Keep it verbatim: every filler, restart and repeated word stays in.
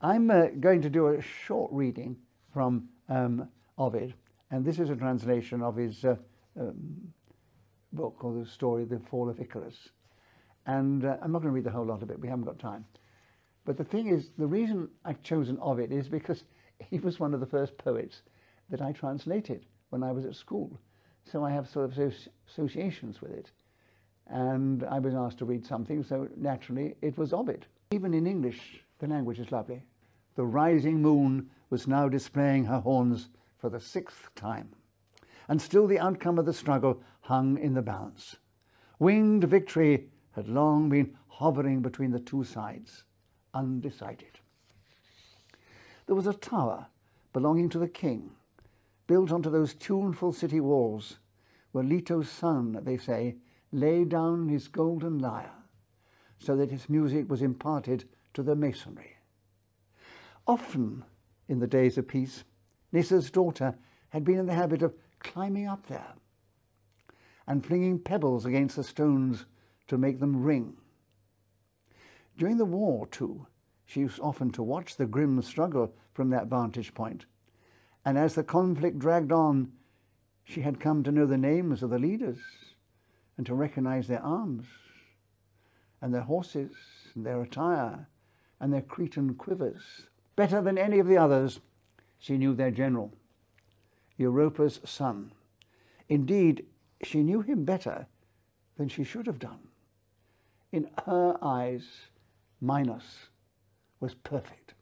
I'm uh, going to do a short reading from um, Ovid, and this is a translation of his uh, um, book, or the story, The Fall of Icarus. And uh, I'm not going to read the whole lot of it, we haven't got time. But the thing is, the reason I've chosen Ovid is because he was one of the first poets that I translated when I was at school. So I have sort of associations with it. And I was asked to read something, so naturally it was Ovid. Even in English, the language is lovely. The rising moon was now displaying her horns for the sixth time, and still the outcome of the struggle hung in the balance. Winged victory had long been hovering between the two sides, undecided. There was a tower belonging to the king, built onto those tuneful city walls, where Leto's son, they say, lay down his golden lyre, so that its music was imparted to the masonry. Often, in the days of peace, Nissa's daughter had been in the habit of climbing up there and flinging pebbles against the stones to make them ring. During the war, too, she used often to watch the grim struggle from that vantage point, and as the conflict dragged on, she had come to know the names of the leaders and to recognize their arms and their horses and their attire and their Cretan quivers. Better than any of the others, she knew their general, Europa's son. Indeed, she knew him better than she should have done. In her eyes, Minos was perfect.